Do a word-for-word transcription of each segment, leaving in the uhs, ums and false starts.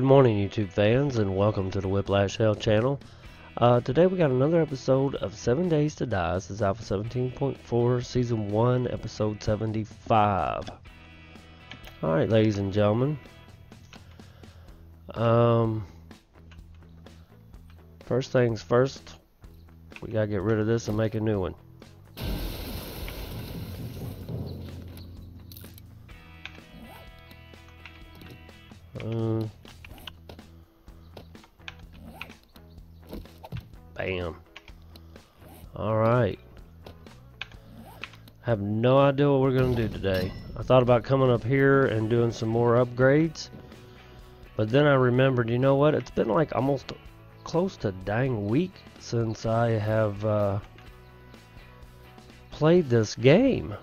Good morning, YouTube fans, and welcome to the Whiplash Hell channel. Uh, today we got another episode of Seven Days to Die. This is Alpha seventeen point four, Season one, Episode seventy-five. Alright, ladies and gentlemen. Um, first things first, we gotta get rid of this and make a new one. Uh, bam. Alright. I have no idea what we're going to do today. I thought about coming up here and doing some more upgrades. But then I remembered, you know what? It's been like almost close to dang week since I have uh, played this game.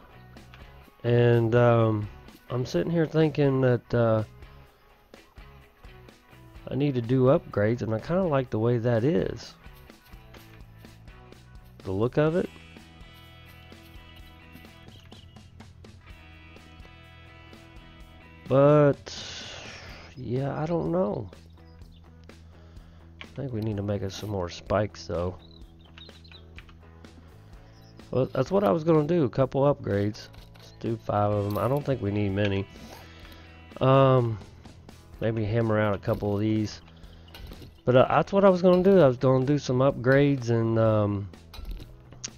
And um, I'm sitting here thinking that... Uh, I need to do upgrades, and I kind of like the way that is. The look of it. But, yeah, I don't know. I think we need to make us some more spikes, though. Well, that's what I was going to do, a couple upgrades. Let's do five of them. I don't think we need many. Um... Maybe hammer out a couple of these. But uh, that's what I was going to do. I was going to do some upgrades and um,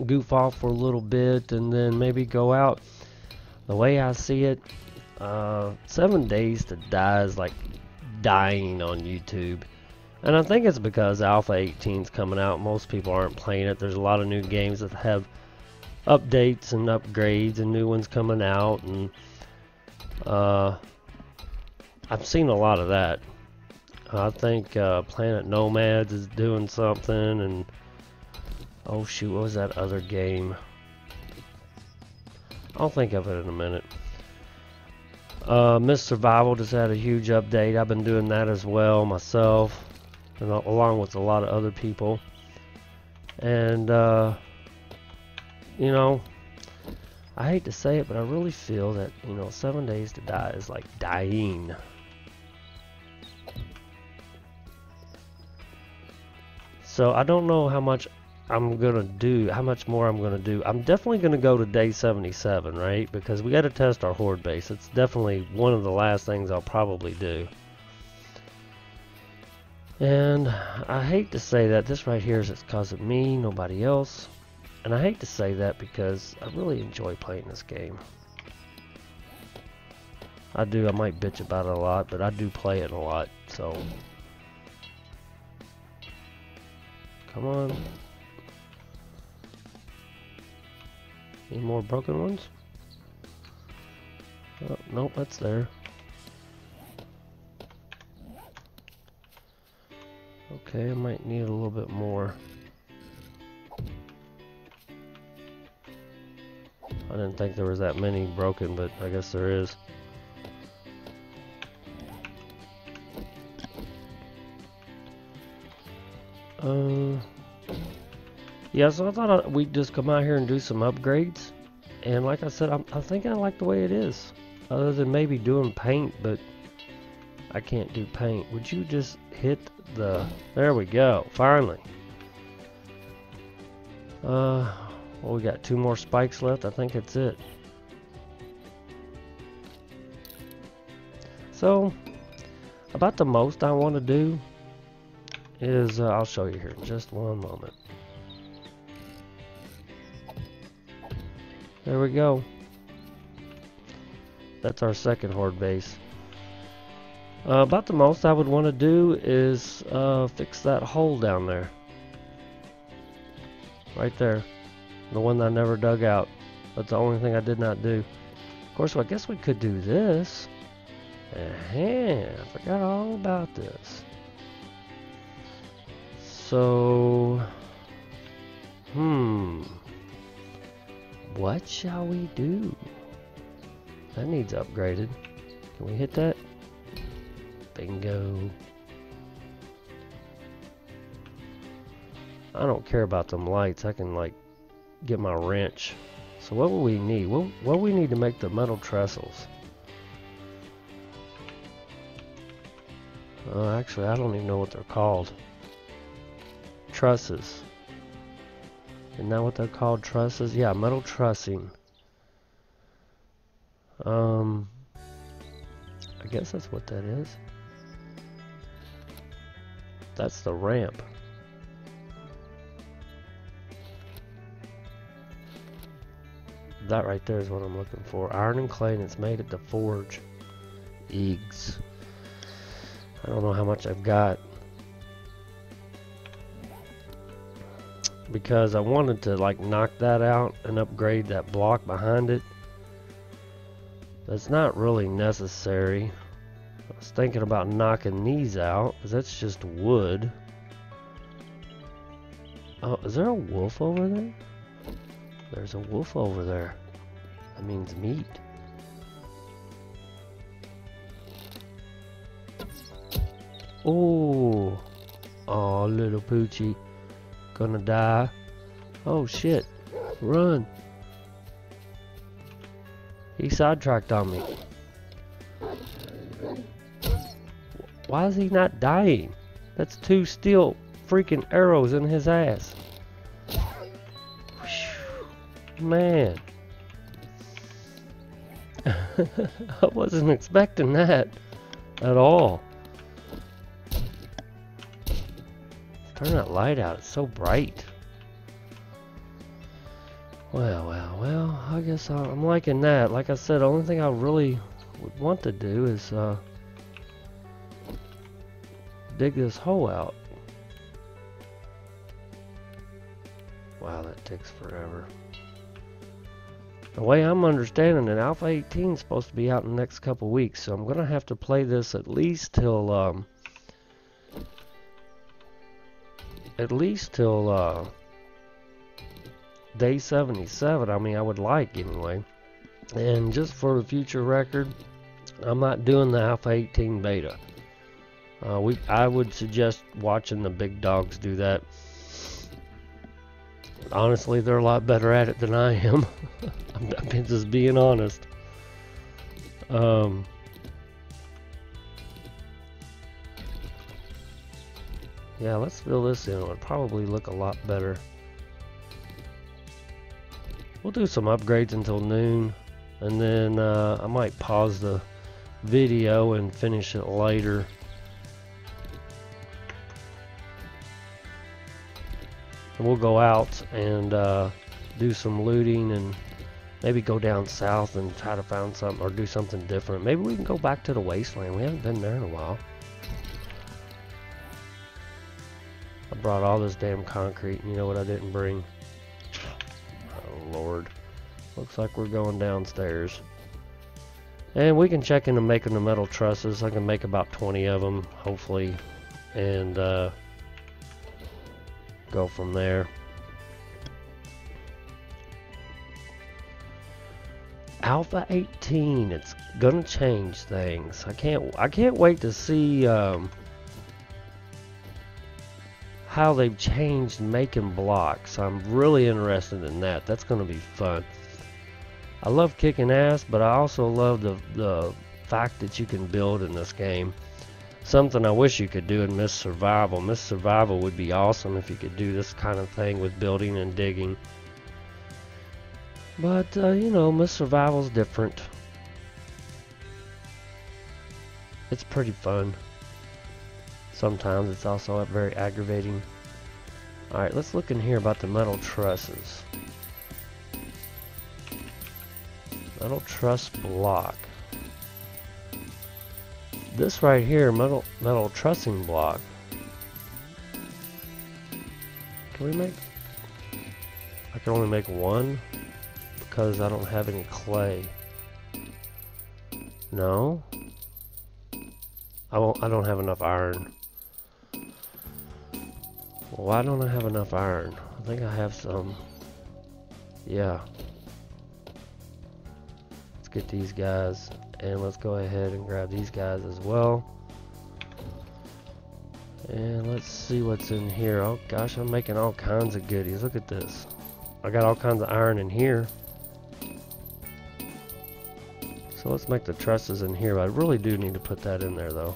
goof off for a little bit. And then maybe go out. The way I see it, uh, Seven Days to Die is like dying on YouTube. And I think it's because Alpha eighteen is coming out. Most people aren't playing it. There's a lot of new games that have updates and upgrades and new ones coming out. And... Uh, I've seen a lot of that. I think uh, Planet Nomads is doing something, and oh shoot, what was that other game? I'll think of it in a minute. Uh, Miss Survival just had a huge update. I've been doing that as well myself, and along with a lot of other people. And uh, you know, I hate to say it, but I really feel that, you know, Seven Days to Die is like dying. So I don't know how much I'm gonna do, how much more I'm gonna do. I'm definitely gonna go to day seventy-seven, right? Because we gotta test our horde base. It's definitely one of the last things I'll probably do. And I hate to say that. This right here is it's because of me, nobody else. And I hate to say that because I really enjoy playing this game. I do, I might bitch about it a lot, but I do play it a lot, so... Come on. Any more broken ones? Oh, nope, that's there. Okay, I might need a little bit more. I didn't think there was that many broken, but I guess there is. Uh, yeah, so I thought I, we'd just come out here and do some upgrades, and like I said, I'm, I think I like the way it is, other than maybe doing paint, but I can't do paint. Would you just hit the... There we go, finally. Uh, well, we got two more spikes left. I think that's it. So, about the most I want to do... is, uh, I'll show you here in just one moment. There we go. That's our second horde base. Uh, about the most I would want to do is uh, fix that hole down there. Right there. The one that I never dug out. That's the only thing I did not do. Of course, well, I guess we could do this. Uh-huh, I forgot all about this. So, hmm, what shall we do? That needs upgraded. Can we hit that? Bingo. I don't care about them lights. I can, like, get my wrench. So what will we need? What, what do we need to make the metal trestles? Uh, actually, I don't even know what they're called. Trusses. Isn't that what they're called? Trusses? Yeah, metal trussing. Um, I guess that's what that is. That's the ramp. That right there is what I'm looking for. Iron and clay, and it's made at the forge. Eggs. I don't know how much I've got, because I wanted to like knock that out and upgrade that block behind it. That's not really necessary. I was thinking about knocking these out, because that's just wood. Oh, is there a wolf over there? There's a wolf over there. That means meat. Oh, oh, little Poochie, gonna die. Oh shit, run. He sidetracked on me. Why is he not dying? That's two steel freaking arrows in his ass. Whew, man. I wasn't expecting that at all. Turn that light out, it's so bright. Well, well, well, I guess I'll, I'm liking that. Like I said, the only thing I really would want to do is uh, dig this hole out. Wow, that takes forever. The way I'm understanding it, Alpha eighteen is supposed to be out in the next couple weeks, so I'm going to have to play this at least till... Um, at least till uh, day seventy-seven. I mean, I would like anyway. And just for the future record, I'm not doing the Alpha eighteen beta. Uh, we, I would suggest watching the big dogs do that. Honestly, they're a lot better at it than I am. I'm, I'm just being honest. Um... Yeah, let's fill this in. It would probably look a lot better. We'll do some upgrades until noon, and then uh, I might pause the video and finish it later. And we'll go out and uh, do some looting, and maybe go down south and try to find something or do something different. Maybe we can go back to the wasteland. We haven't been there in a while. I brought all this damn concrete, and you know what I didn't bring? Oh, Lord. Looks like we're going downstairs. And we can check into making the metal trusses. I can make about twenty of them, hopefully, and uh, go from there. Alpha eighteen, it's gonna change things. I can't, I can't wait to see... Um, how they've changed making blocks. I'm really interested in that. That's gonna be fun. I love kicking ass, but I also love the, the fact that you can build in this game. Something I wish you could do in Miss Survival. Miss Survival would be awesome if you could do this kind of thing with building and digging. But uh, you know, Miss Survival's different. It's pretty fun. Sometimes it's also very aggravating. Alright, let's look in here about the metal trusses. Metal truss block. This right here, metal metal trussing block. Can we make... I can only make one because I don't have any clay. No? I won't, I don't have enough iron. Why don't I have enough iron? I think I have some. Yeah. Let's get these guys. And let's go ahead and grab these guys as well. And let's see what's in here. Oh gosh, I'm making all kinds of goodies. Look at this. I got all kinds of iron in here. So let's make the trusses in here. I really do need to put that in there though.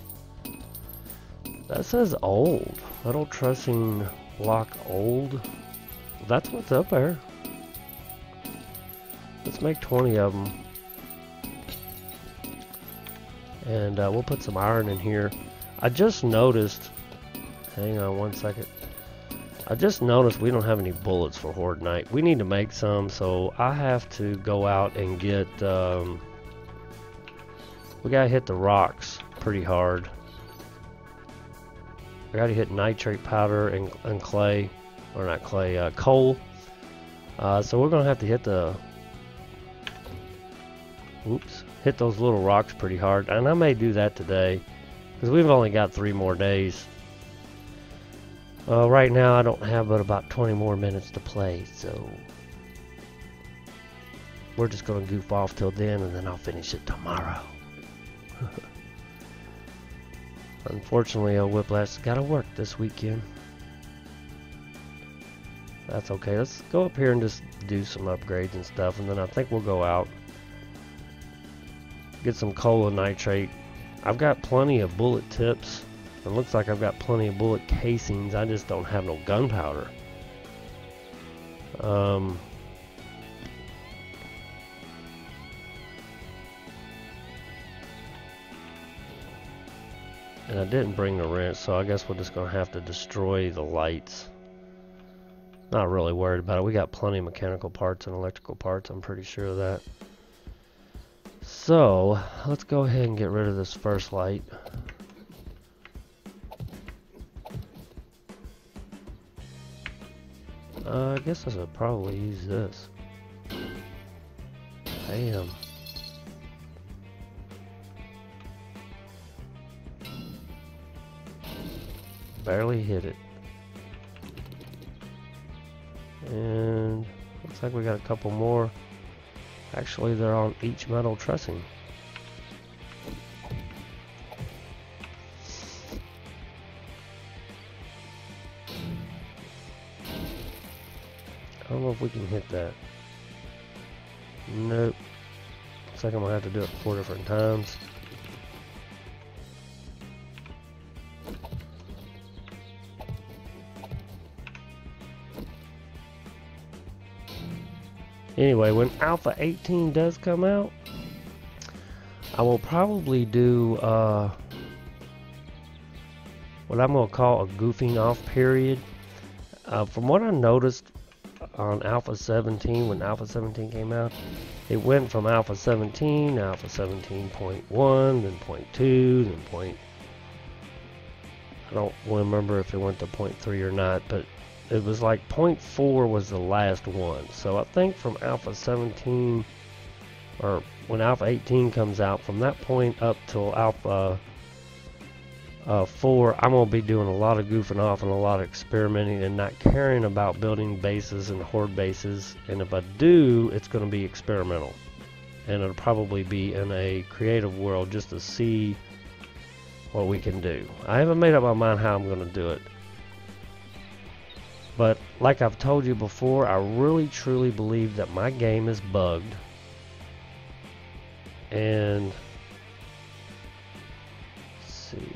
That says old. Metal trussing block old. That's what's up there. Let's make twenty of them. And uh, we'll put some iron in here. I just noticed... Hang on one second. I just noticed we don't have any bullets for Horde Knight. We need to make some, so I have to go out and get... Um, we gotta hit the rocks pretty hard. I gotta hit nitrate powder and, and clay. Or not clay, uh, coal. Uh, so we're gonna have to hit the... Oops. Hit those little rocks pretty hard. And I may do that today, because we've only got three more days. Uh, right now I don't have but about twenty more minutes to play, so we're just gonna goof off till then, and then I'll finish it tomorrow. Unfortunately, a Whiplash gotta work this weekend. That's okay. Let's go up here and just do some upgrades and stuff, and then I think we'll go out, get some coal and nitrate. I've got plenty of bullet tips. It looks like I've got plenty of bullet casings. I just don't have no gunpowder. Um, and I didn't bring the wrench, so I guess we're just going to have to destroy the lights. Not really worried about it. We got plenty of mechanical parts and electrical parts. I'm pretty sure of that. So, let's go ahead and get rid of this first light. Uh, I guess I should probably use this. Damn. Barely hit it. And looks like we got a couple more. Actually, they're on each metal trussing. I don't know if we can hit that. Nope. Looks like I'm gonna have to do it four different times. Anyway, when Alpha eighteen does come out, I will probably do uh, what I'm gonna call a goofing off period. Uh, from what I noticed on Alpha seventeen, when Alpha seventeen came out, it went from Alpha seventeen, Alpha seventeen point one, then point two, then point, I don't remember if it went to point three or not, but it was like point four was the last one. So I think from Alpha seventeen, or when Alpha eighteen comes out, from that point up till Alpha Uh, four, I'm going to be doing a lot of goofing off and a lot of experimenting and not caring about building bases and horde bases. And if I do, it's going to be experimental. And it'll probably be in a creative world just to see what we can do. I haven't made up my mind how I'm going to do it. But like I've told you before, I really truly believe that my game is bugged. And...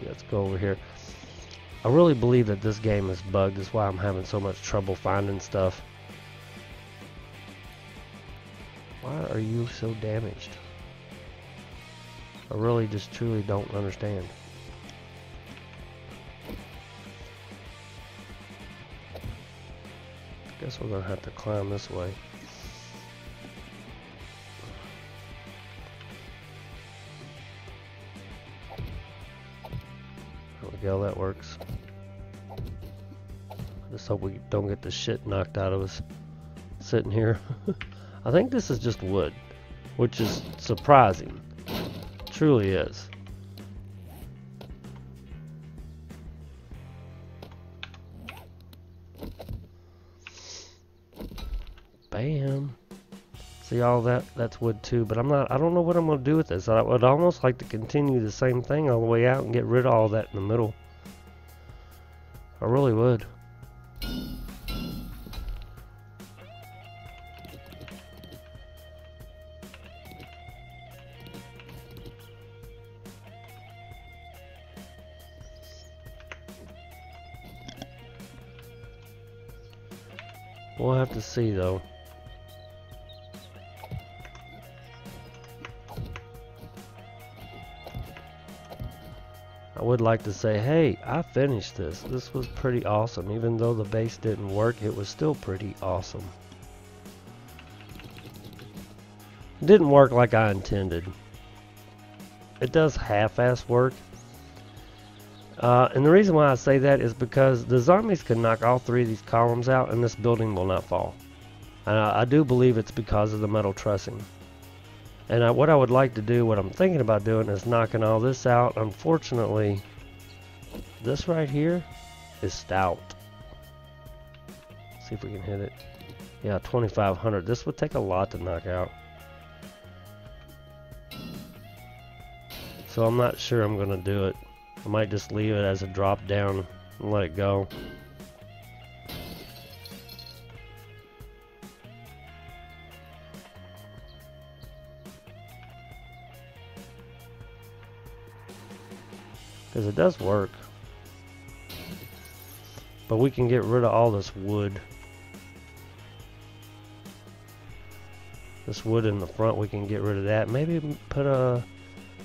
let's go over here. I really believe that this game is bugged. That's why I'm having so much trouble finding stuff. Why are you so damaged? I really just truly don't understand. I guess we're gonna have to climb this way. Go, that works. Just hope we don't get the shit knocked out of us sitting here. I think this is just wood, which is surprising. It truly is. Bam. See all that? That's wood too, but I'm not, I don't know what I'm going to do with this. I would almost like to continue the same thing all the way out and get rid of all that in the middle. I really would. We'll have to see though. I would like to say, hey, I finished this. This was pretty awesome. Even though the base didn't work, it was still pretty awesome. It didn't work like I intended. It does half-ass work. Uh, and the reason why I say that is because the zombies can knock all three of these columns out and this building will not fall. And I, I do believe it's because of the metal trussing. And I, what I would like to do, what I'm thinking about doing, is knocking all this out. Unfortunately, this right here is stout. Let's see if we can hit it. Yeah, twenty-five hundred. This would take a lot to knock out. So I'm not sure I'm going to do it. I might just leave it as a drop down and let it go. Because it does work. But we can get rid of all this wood. This wood in the front, we can get rid of that. Maybe put a,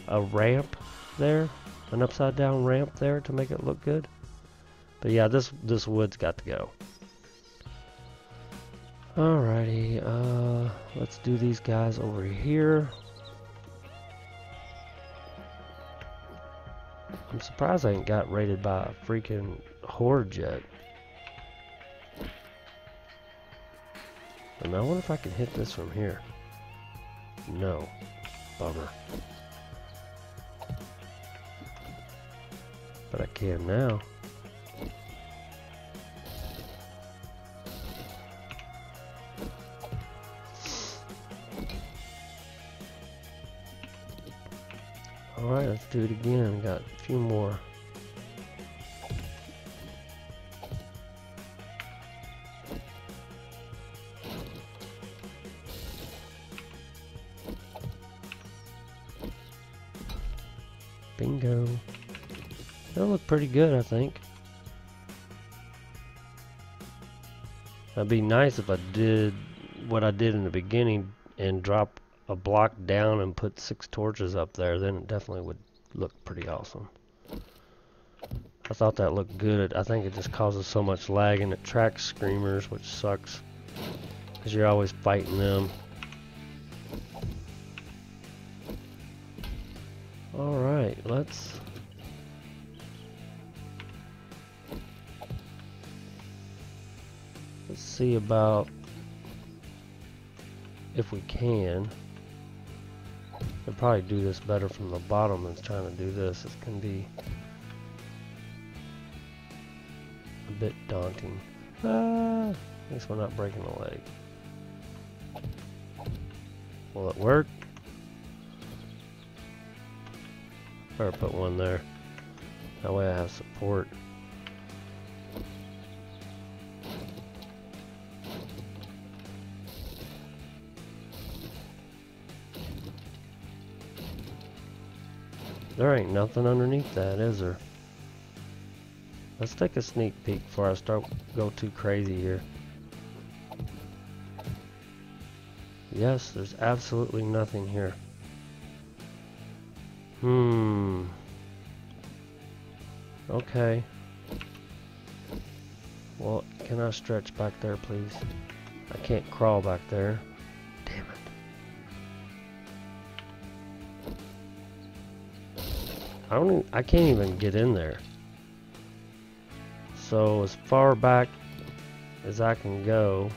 a ramp there. An upside down ramp there to make it look good. But yeah, this this wood's got to go. Alrighty, uh, let's do these guys over here. I'm surprised I ain't got raided by a freaking horde yet. And I wonder if I can hit this from here. No. Bummer. But I can now. Alright, let's do it again. Got a few more. Bingo. That'll look pretty good, I think. That'd be nice if I did what I did in the beginning and drop a block down and put six torches up there. Then it definitely would look pretty awesome. I thought that looked good. I think it just causes so much lag and it tracks screamers, which sucks because you're always fighting them. All right, let's Let's see about if we can. I'll probably do this better from the bottom than trying to do this. It can be a bit daunting. Ah, at least we're not breaking the leg. Will it work? Better put one there. That way I have support. There ain't nothing underneath that, is there? Let's take a sneak peek before I start go too crazy here. Yes, there's absolutely nothing here. Hmm. Okay. Well, can I stretch back there, please? I can't crawl back there. I don't even, I can't even get in there. So as far back as I can go.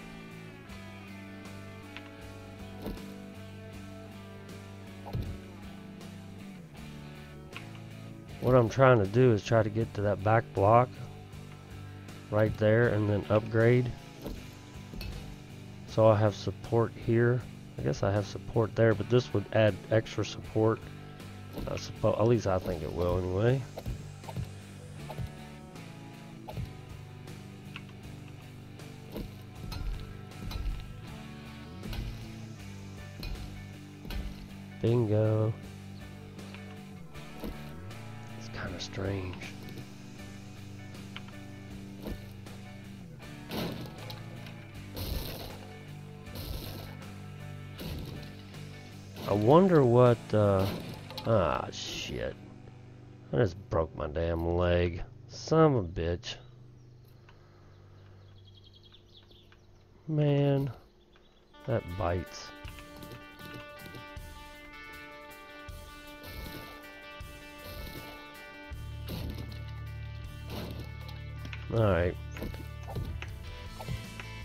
What I'm trying to do is try to get to that back block right there and then upgrade. So I have support here. I guess I have support there, but this would add extra support. I suppose, at least I think it will anyway. Bingo. It's kind of strange. wonder what, uh... ah, shit. I just broke my damn leg. Son of a bitch. Man. That bites. Alright.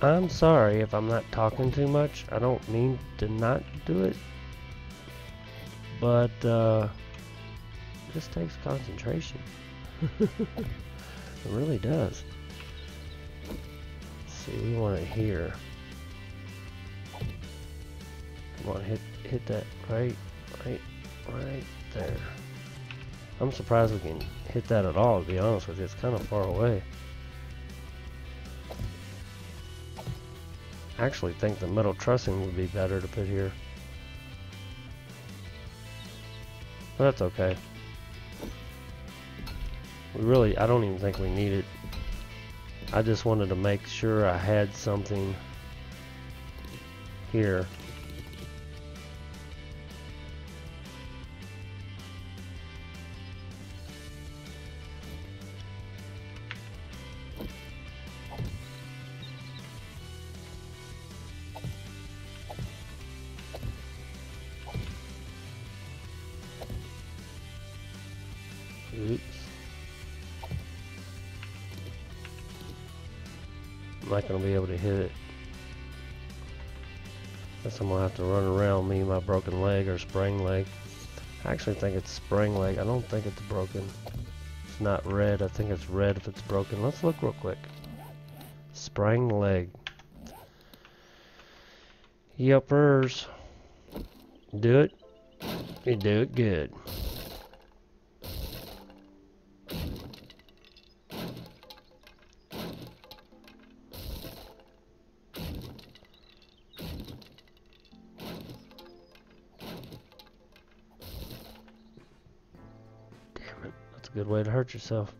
I'm sorry if I'm not talking too much. I don't mean to not do it. But, uh... this takes concentration. It really does. Let's see, we want it here. Come on, hit hit that right, right, right there. I'm surprised we can hit that at all, to be honest with you. It's kind of far away. I actually think the metal trussing would be better to put here. But that's okay. We really, I don't even think we need it. I just wanted to make sure I had something here. Oops. I'm not going to be able to hit it. Guess I'm going to have to run around me, my broken leg or sprained leg. I actually think it's sprained leg. I don't think it's broken. It's not red. I think it's red if it's broken. Let's look real quick. Sprained leg. Yuppers. Do it. You do it good. Good way to hurt yourself.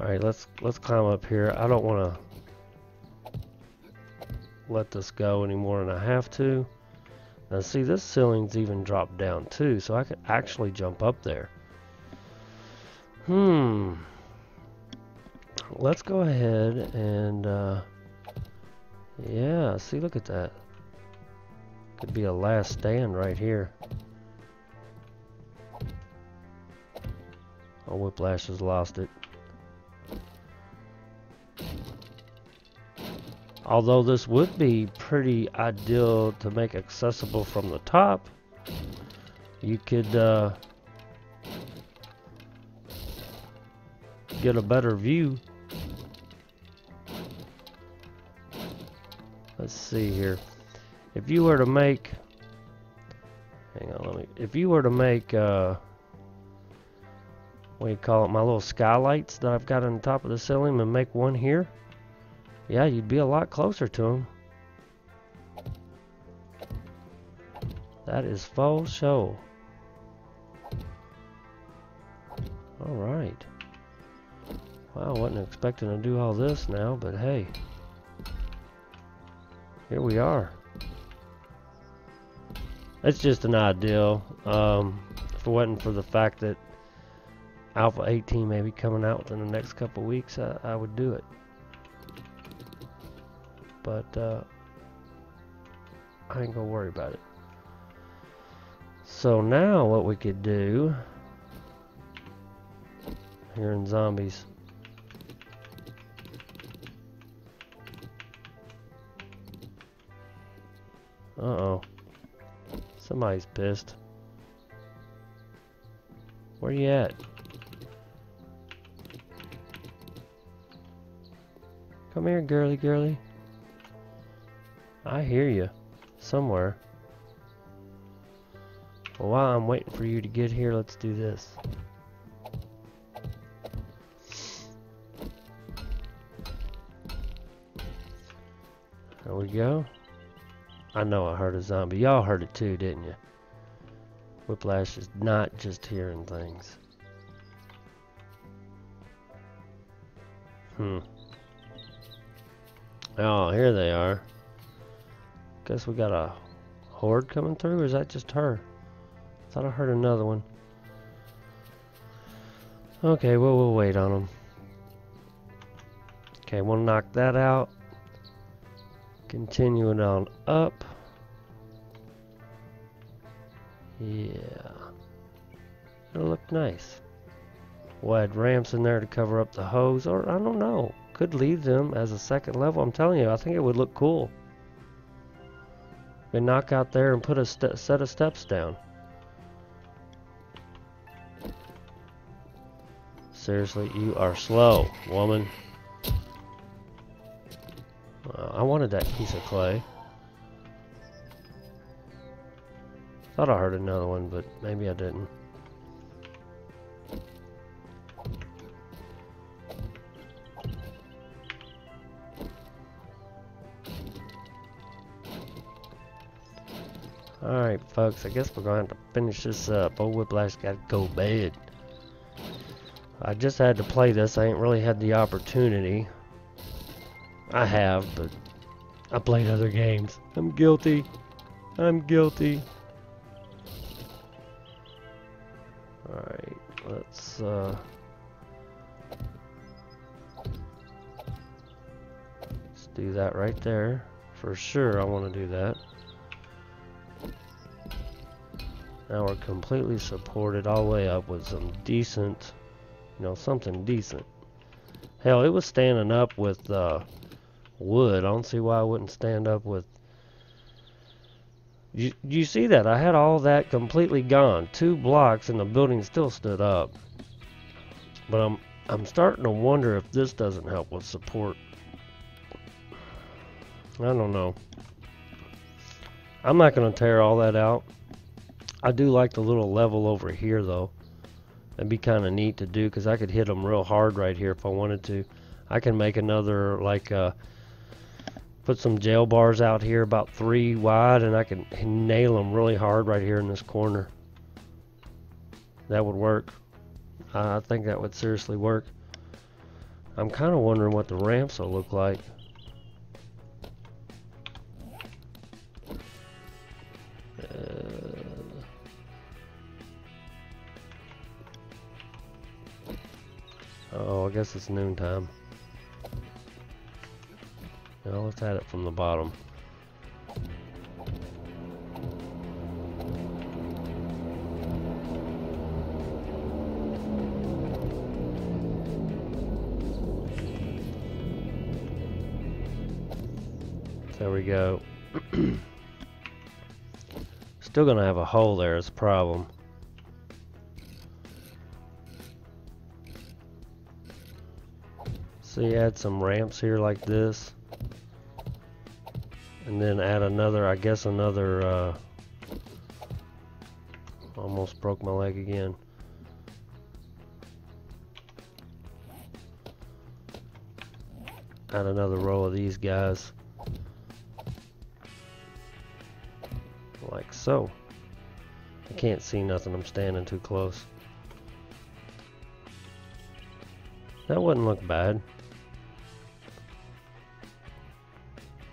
Alright, let's let's climb up here. I don't want to let this go anymore than I have to. Now see, this ceiling's even dropped down too, so I could actually jump up there. Hmm. Let's go ahead and uh, yeah, see, look at that. Could be a last stand right here. Oh, Whiplash has lost it. Although this would be pretty ideal to make accessible from the top, you could uh, get a better view. Let's see here. If you were to make, hang on, let me. If you were to make. Uh, What do you call it, my little skylights that I've got on the top of the ceiling, and make one here, yeah, you'd be a lot closer to them. That is full show. Alright. Well, I wasn't expecting to do all this now, but hey. Here we are. It's just an ideal. Um, if it wasn't for the fact that Alpha eighteen may be coming out within the next couple weeks, I, I would do it. But uh, I ain't gonna worry about it. So now what we could do here in zombies. Uh oh. Somebody's pissed. Where you at? Come here, girly girly. I hear you somewhere. Well, while I'm waiting for you to get here, let's do this. There we go. I know I heard a zombie. Y'all heard it too, didn't you? Whiplash is not just hearing things. Hmm. Oh, here they are. Guess we got a horde coming through, or is that just her? Thought I heard another one. Okay, well, we'll wait on them. Okay, we'll knock that out. Continuing on up. Yeah. It'll look nice. We'll add ramps in there to cover up the hose, or I don't know. Could leave them as a second level. I'm telling you, I think it would look cool. We knock out there and put a st set of steps down. Seriously, you are slow, woman. Uh, I wanted that piece of clay. Thought I heard another one, but maybe I didn't. Alright, folks, I guess we're going to have to finish this up. Old Whiplash got to go bed. I just had to play this. I ain't really had the opportunity. I have, but I played other games. I'm guilty. I'm guilty. Alright, let's, uh... let's do that right there. For sure I want to do that. Now we're completely supported all the way up with some decent, you know, something decent. Hell, it was standing up with uh, wood. I don't see why I wouldn't stand up with... You, you see that? I had all that completely gone. Two blocks and the building still stood up. But I'm, I'm starting to wonder if this doesn't help with support. I don't know. I'm not going to tear all that out. I do like the little level over here though. That'd be kind of neat to do because I could hit them real hard right here if I wanted to. I can make another, like, uh, put some jail bars out here about three wide, and I can nail them really hard right here in this corner. That would work. Uh, I think that would seriously work. I'm kind of wondering what the ramps will look like. Oh, I guess it's noontime. Now let's add it from the bottom. There we go. Still gonna have a hole there, it's a problem. So you add some ramps here like this, and then add another, I guess another, uh, almost broke my leg again. Add another row of these guys. Like so. I can't see nothing, I'm standing too close. That wouldn't look bad.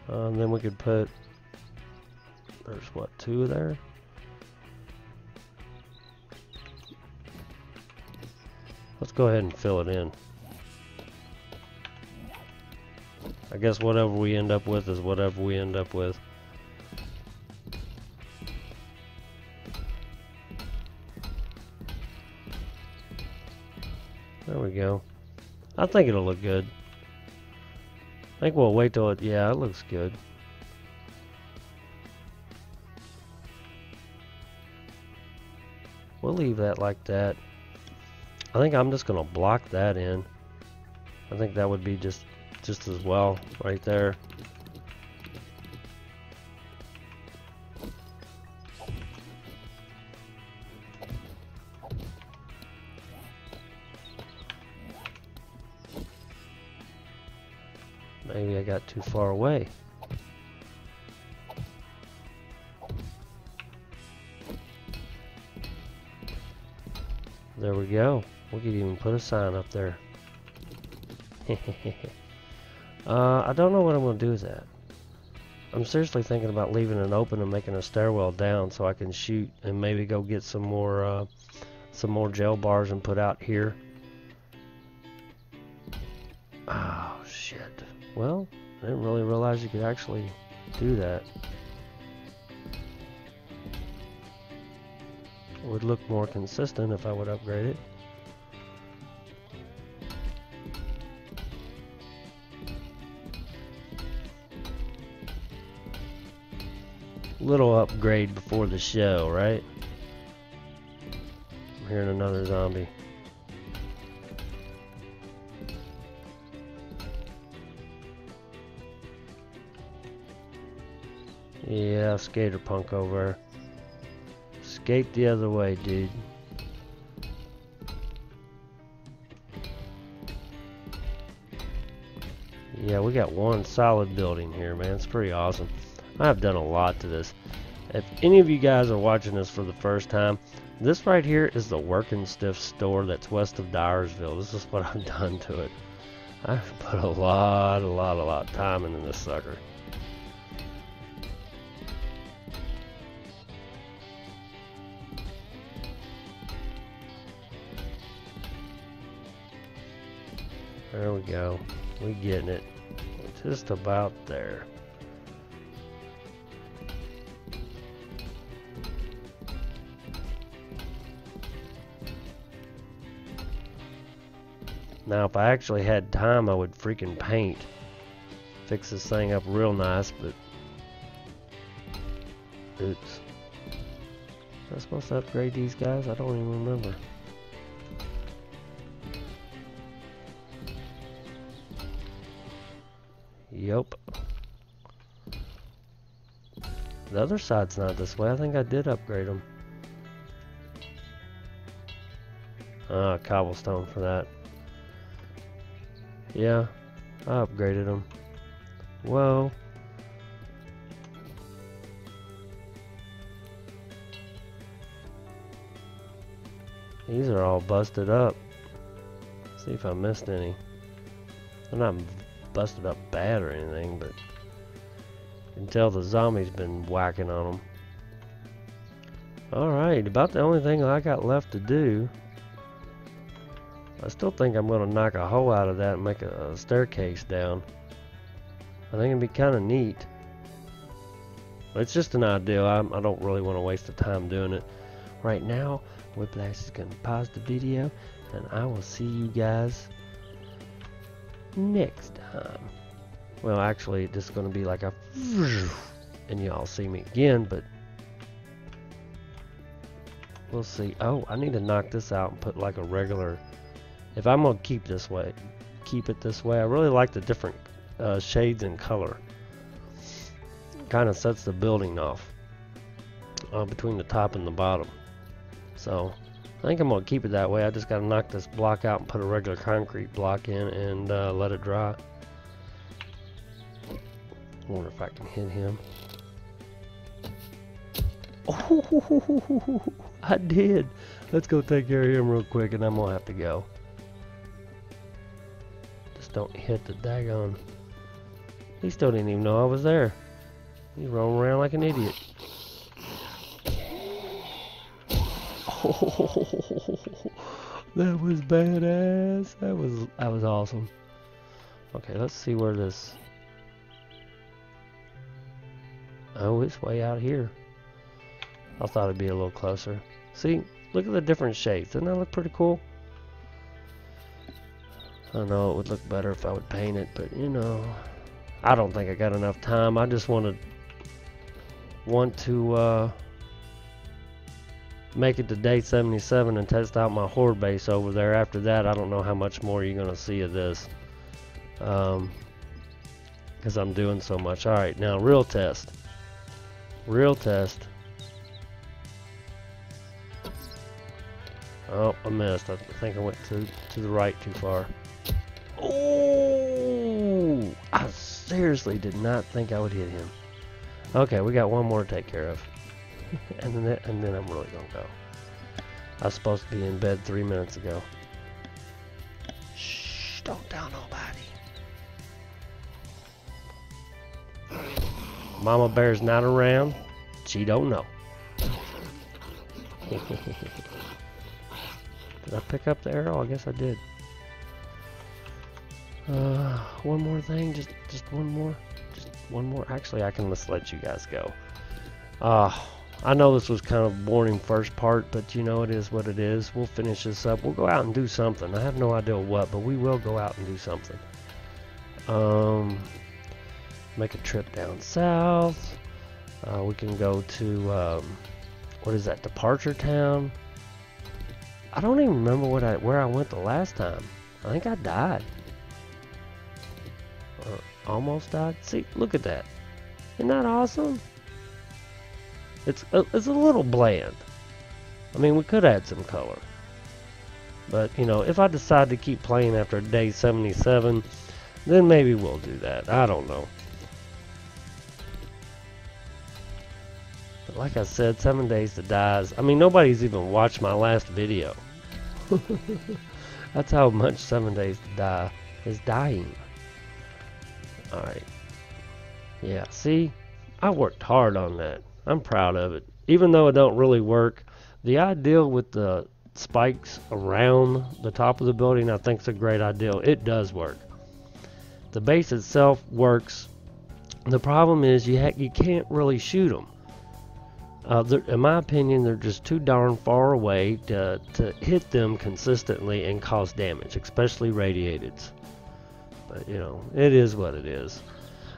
Um, then we could put, there's what, two there? Let's go ahead and fill it in. I guess whatever we end up with is whatever we end up with. There we go. I think it'll look good. I think we'll wait till it, yeah, it looks good. We'll leave that like that. I think I'm just gonna block that in. I think that would be just just as well right there. Maybe I got too far away. There we go. We could even put a sign up there. uh, I don't know what I'm going to do with that. I'm seriously thinking about leaving it open and making a stairwell down so I can shoot and maybe go get some more uh, some more gel bars and put out here. Oh shit. Well, I didn't really realize you could actually do that. It would look more consistent if I would upgrade it. Little upgrade before the show, right? I'm hearing another zombie. Yeah, skater punk over. Escape the other way, dude. Yeah, we got one solid building here, man. It's pretty awesome. I've done a lot to this. If any of you guys are watching this for the first time, this right here is the Working Stiff store that's west of Dyersville. This is what I've done to it. I've put a lot, a lot, a lot of time into this sucker. There we go. We're getting it. Just about there. Now, if I actually had time, I would freaking paint. Fix this thing up real nice, but... Oops. Was I supposed to upgrade these guys? I don't even remember. Yup. The other side's not this way. I think I did upgrade them. Ah, cobblestone for that. Yeah, I upgraded them. Whoa. These are all busted up. Let's see if I missed any. They're not busted up bad or anything, but you can tell the zombies been whacking on them. Alright, about the only thing I got left to do. I still think I'm going to knock a hole out of that and make a, a staircase down. I think it'd be kind of neat. But it's just an idea. I'm, I don't really want to waste the time doing it. Right now, Whiplash is going to pause the video, and I will see you guys next time. Well, actually, it's just going to be like a and y'all see me again, but we'll see. Oh, I need to knock this out and put like a regular. If I'm gonna keep this way, keep it this way. I really like the different uh, shades and color. Kind of sets the building off uh, between the top and the bottom. So I think I'm gonna keep it that way. I just gotta knock this block out and put a regular concrete block in and uh, let it dry. I wonder if I can hit him. Oh, I did. Let's go take care of him real quick, and I'm gonna have to go. Just don't hit the daggone. He still didn't even know I was there. He's rolling around like an idiot. Oh, that was badass. That was that was awesome. Okay, let's see where this. Oh, it's way out here. I thought it'd be a little closer. See, look at the different shades. Doesn't that look pretty cool? I know it would look better if I would paint it, but you know, I don't think I got enough time. I just want to want to uh, make it to day seventy-seven and test out my horde base over there. After that, I don't know how much more you're gonna see of this, um, because I'm doing so much. All right, now real test, real test. Oh, I missed. I think I went to, to the right too far. Oh! I seriously did not think I would hit him. Okay, we got one more to take care of. and, then that, and then I'm really going to go. I was supposed to be in bed three minutes ago. Shh, don't tell nobody. Mama Bear's not around. She don't know. Did I pick up the arrow? I guess I did. Uh, one more thing. Just, just one more. Just one more. Actually, I can just let you guys go. Uh, I know this was kind of boring first part, but you know, it is what it is. We'll finish this up. We'll go out and do something. I have no idea what, but we will go out and do something. Um, make a trip down south. Uh, we can go to, um, what is that? Departure Town. I don't even remember what I, where I went the last time. I think I died. Or almost died. See, look at that. Isn't that awesome? It's a, it's a little bland. I mean, we could add some color. But, you know, if I decide to keep playing after day seventy-seven, then maybe we'll do that. I don't know. But like I said, Seven Days to Die. I mean, nobody's even watched my last video. That's how much Seven Days to Die is dying. Alright. Yeah, see? I worked hard on that. I'm proud of it. Even though it don't really work, the idea with the spikes around the top of the building, I think, is a great idea. It does work. The base itself works. The problem is you ha you can't really shoot them. Uh, in my opinion, they're just too darn far away to, to hit them consistently and cause damage, especially radiateds. But, you know, it is what it is.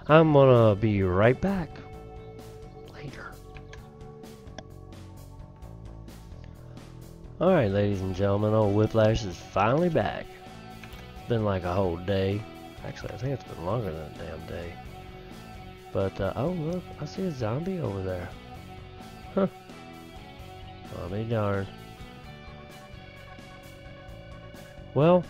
I'm gonna be right back. Alright, ladies and gentlemen, old Whiplash is finally back. It's been like a whole day. Actually, I think it's been longer than a damn day. But, uh, oh look, I see a zombie over there. Huh. I'll be darned. Well,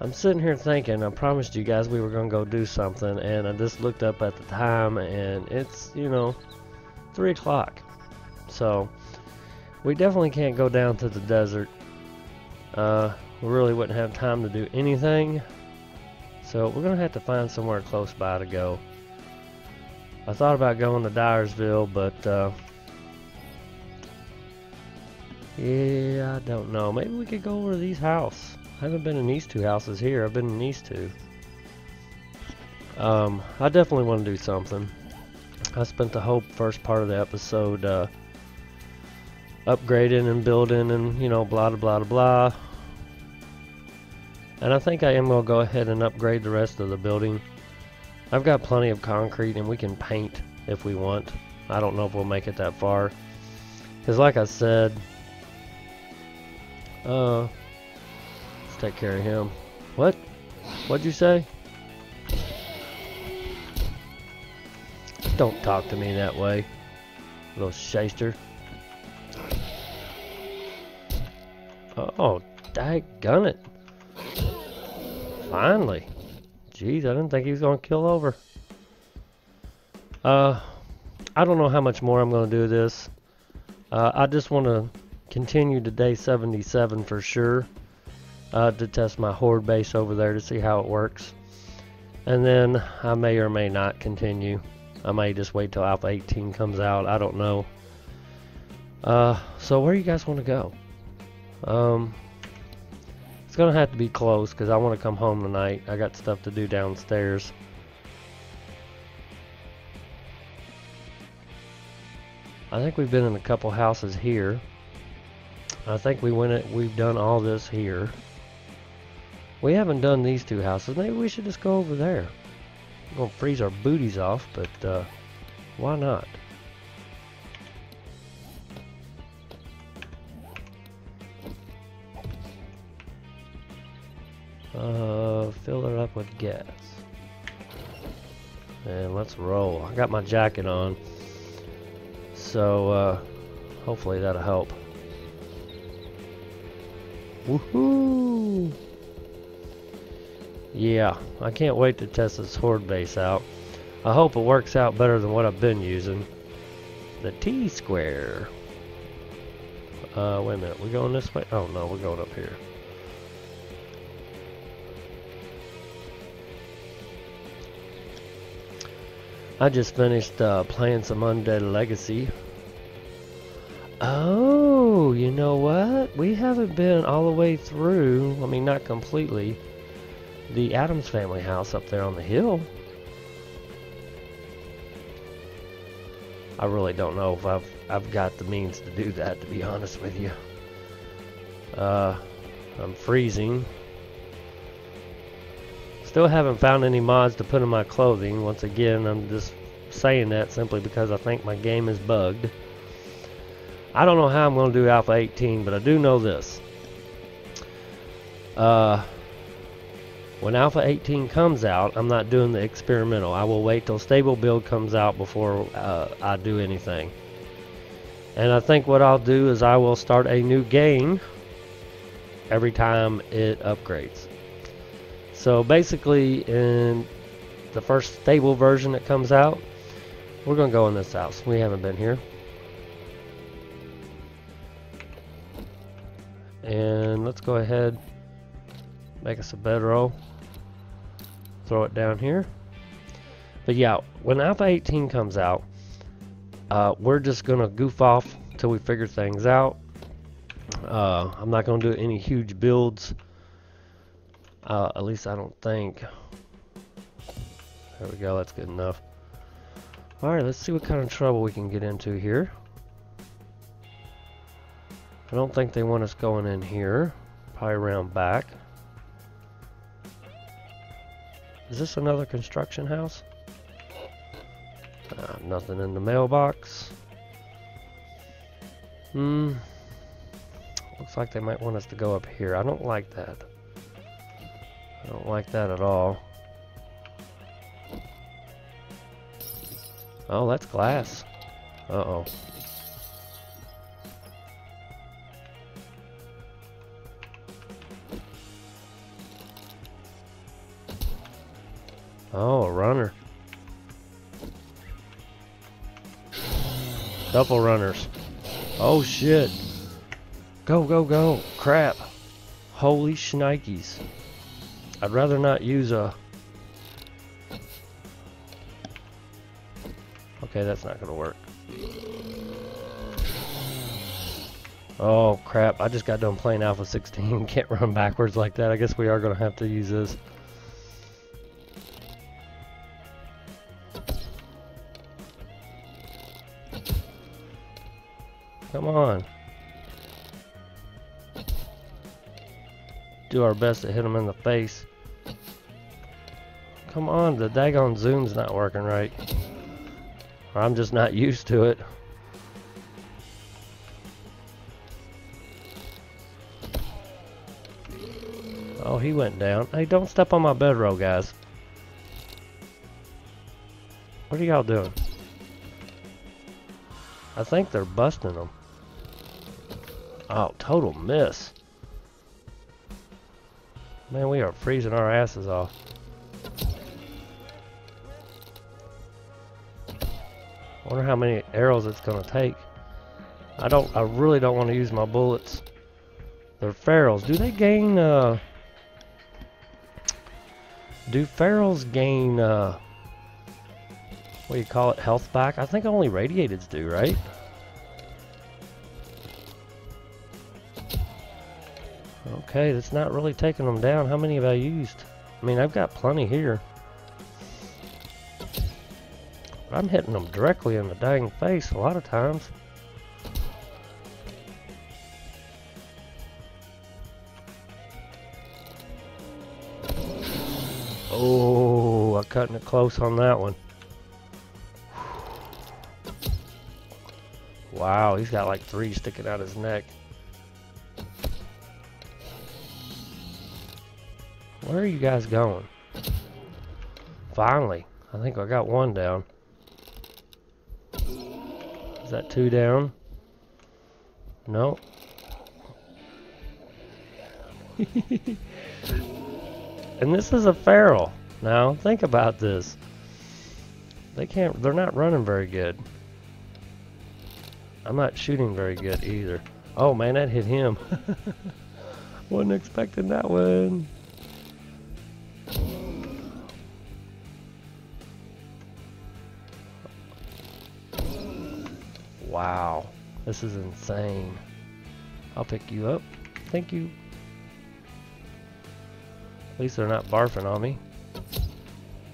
I'm sitting here thinking, I promised you guys we were going to go do something, and I just looked up at the time, and it's, you know, three o'clock. So, we definitely can't go down to the desert. Uh, we really wouldn't have time to do anything. So we're going to have to find somewhere close by to go. I thought about going to Dyersville, but... Uh, yeah, I don't know. Maybe we could go over to these houses. I haven't been in these two houses here. I've been in these two. Um, I definitely want to do something. I spent the whole first part of the episode... Uh, upgrading and building and, you know, blah, blah, blah, blah. And I think I am going to go ahead and upgrade the rest of the building. I've got plenty of concrete and we can paint if we want. I don't know if we'll make it that far. Because like I said, uh, let's take care of him. What? What'd you say? Don't talk to me that way, little shyster. Oh, daggone it. Finally. Jeez, I didn't think he was going to kill over. Uh, I don't know how much more I'm going to do this. Uh, I just want to continue to day seventy-seven for sure. Uh, to test my horde base over there to see how it works. And then I may or may not continue. I may just wait till Alpha eighteen comes out. I don't know. Uh, so where do you guys want to go? Um, it's gonna have to be close because I want to come home tonight. I got stuff to do downstairs. I think we've been in a couple houses here. I think we went. At, we've done all this here. We haven't done these two houses. Maybe we should just go over there. We're gonna freeze our booties off, but uh, why not? Uh, fill it up with gas. And let's roll. I got my jacket on. So, uh, hopefully that'll help. Woohoo! Yeah, I can't wait to test this horde base out. I hope it works out better than what I've been using. The T-square. Uh, wait a minute. We going this way? Oh, no, we're going up here. I just finished uh, playing some Undead Legacy. Oh, you know what? We haven't been all the way through, I mean not completely, the Addams family house up there on the hill. I really don't know if I've, I've got the means to do that, to be honest with you. Uh, I'm freezing. Still haven't found any mods to put in my clothing. Once again, I'm just saying that simply because I think my game is bugged. I don't know how I'm going to do Alpha eighteen, but I do know this. Uh, when Alpha eighteen comes out, I'm not doing the experimental. I will wait till stable build comes out before uh, I do anything. And I think what I'll do is I will start a new game every time it upgrades. So basically, in the first stable version that comes out, we're going to go in this house. We haven't been here. And let's go ahead, make us a bedroll, throw it down here. But yeah, when Alpha eighteen comes out, uh, we're just going to goof off till we figure things out. Uh, I'm not going to do any huge builds. Uh, at least I don't think. There we go, that's good enough. Alright, let's see what kind of trouble we can get into here. I don't think they want us going in here. Probably around back. Is this another construction house? Ah, nothing in the mailbox. Hmm. Looks like they might want us to go up here. I don't like that. I don't like that at all. Oh, that's glass. Uh-oh. Oh, a runner. Double runners. Oh, shit. Go, go, go. Crap. Holy shnikes. I'd rather not use a... Okay, that's not gonna work. Oh crap, I just got done playing Alpha sixteen. Can't run backwards like that. I guess we are gonna have to use this. Come on. Do our best to hit them in the face. Come on, the daggone zoom's not working right. Or I'm just not used to it. Oh, he went down. Hey, don't step on my bedroll, guys. What are y'all doing? I think they're busting them. Oh, total miss. Man, we are freezing our asses off. I wonder how many arrows it's gonna take. I don't. I really don't want to use my bullets. They're ferals. Do they gain? Uh, do ferals gain? Uh, what do you call it? Health back? I think only radiateds do, right? Okay, that's not really taking them down. How many have I used? I mean, I've got plenty here. I'm hitting them directly in the dang face a lot of times. Oh, I'm cutting it close on that one. Wow, he's got like three sticking out his neck. Where are you guys going? Finally, I think I got one down. Is that two down? No. And this is a feral. Now think about this. They can't. They're not running very good. I'm not shooting very good either. Oh man, that hit him. Wasn't expecting that one. Wow, this is insane. I'll pick you up. Thank you. At least they're not barfing on me.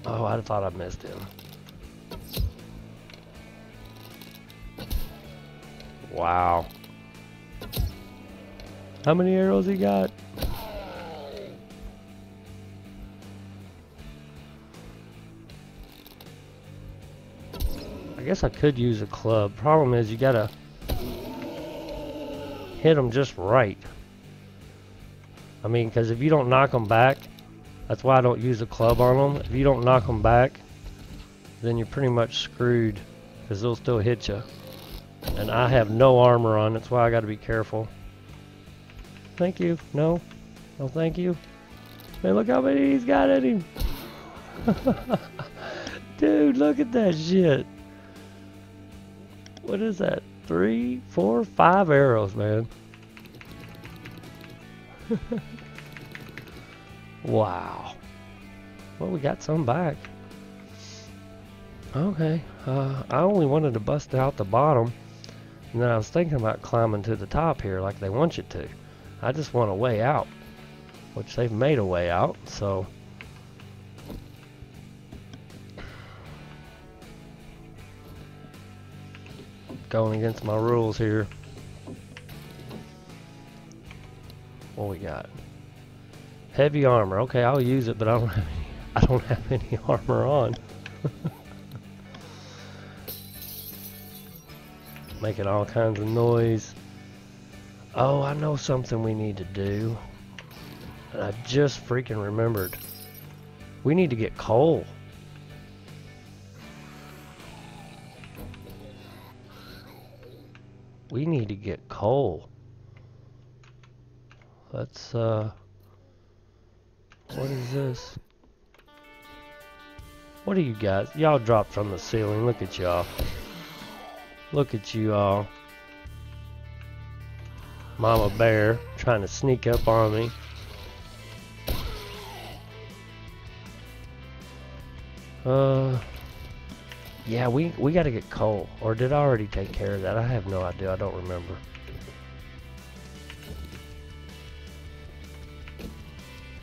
Oh, I thought I missed him. Wow. How many arrows he got? I guess I could use a club. Problem is, you gotta hit them just right. I mean, because if you don't knock them back, that's why I don't use a club on them. If you don't knock them back, then you're pretty much screwed, because they'll still hit you. And I have no armor on, that's why I gotta be careful. Thank you. No. No, thank you. Man, look how many he's got at him. Dude, look at that shit. What is that? Three, four, five arrows, man. Wow. Well, we got some back. Okay. Uh, I only wanted to bust out the bottom. And then I was thinking about climbing to the top here like they want you to. I just want a way out. Which they've made a way out, so... going against my rules here. What we got? Heavy armor. Okay, I'll use it, but I don't have any, I don't have any armor on. Making all kinds of noise. Oh, I know something we need to do. And I just freaking remembered. We need to get coal. We need to get coal. Let's, uh... what is this? What do you guys... y'all dropped from the ceiling. Look at y'all. Look at you all. Mama Bear trying to sneak up on me. Uh... Yeah, we, we gotta get coal. Or did I already take care of that? I have no idea. I don't remember.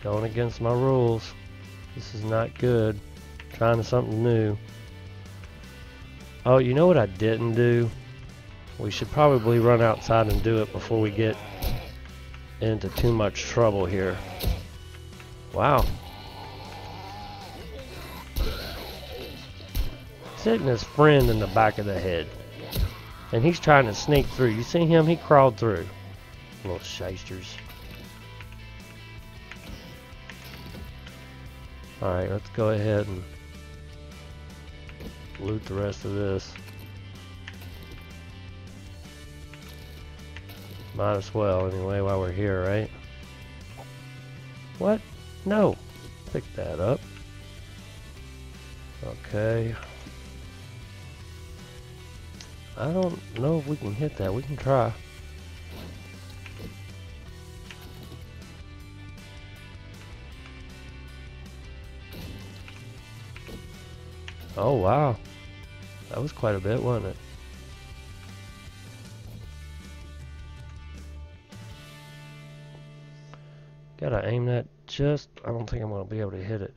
Going against my rules. This is not good. Trying something new. Oh, you know what I didn't do? We should probably run outside and do it before we get into too much trouble here. Wow. Hitting his friend in the back of the head, and he's trying to sneak through. You see him? He crawled through. Little shysters. Alright, let's go ahead and loot the rest of this. Might as well anyway while we're here, right? What? No. Pick that up. Okay. I don't know if we can hit that. We can try. Oh, wow. That was quite a bit, wasn't it? Gotta aim that just... I don't think I'm gonna be able to hit it.